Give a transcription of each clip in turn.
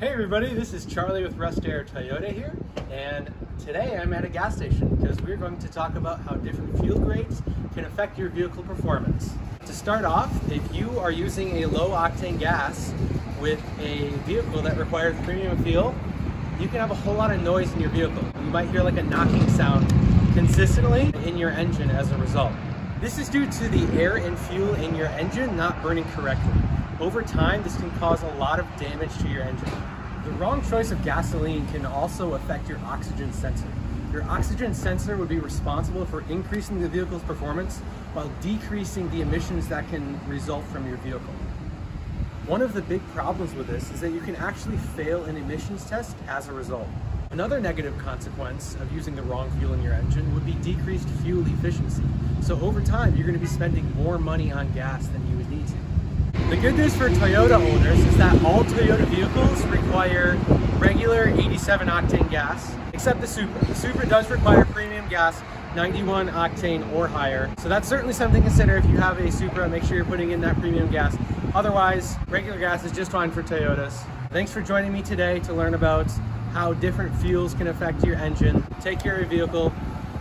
Hey everybody, this is Charlie with Russ Darrow Toyota here, and today I'm at a gas station because we're going to talk about how different fuel grades can affect your vehicle performance. To start off, if you are using a low octane gas with a vehicle that requires premium fuel, you can have a whole lot of noise in your vehicle. You might hear like a knocking sound consistently in your engine as a result. This is due to the air and fuel in your engine not burning correctly. Over time, this can cause a lot of damage to your engine. The wrong choice of gasoline can also affect your oxygen sensor. Your oxygen sensor would be responsible for increasing the vehicle's performance while decreasing the emissions that can result from your vehicle. One of the big problems with this is that you can actually fail an emissions test as a result. Another negative consequence of using the wrong fuel in your engine would be decreased fuel efficiency. So over time, you're going to be spending more money on gas than you would need to. The good news for Toyota owners is that all Toyota vehicles require regular 87 octane gas, except the Supra. The Supra does require premium gas, 91 octane or higher. So that's certainly something to consider. If you have a Supra, make sure you're putting in that premium gas. Otherwise, regular gas is just fine for Toyotas. Thanks for joining me today to learn about how different fuels can affect your engine. Take care of your vehicle,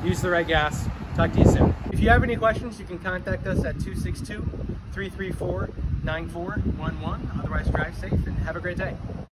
use the right gas. Talk to you soon. If you have any questions, you can contact us at 262-334-9411. Otherwise, drive safe and have a great day.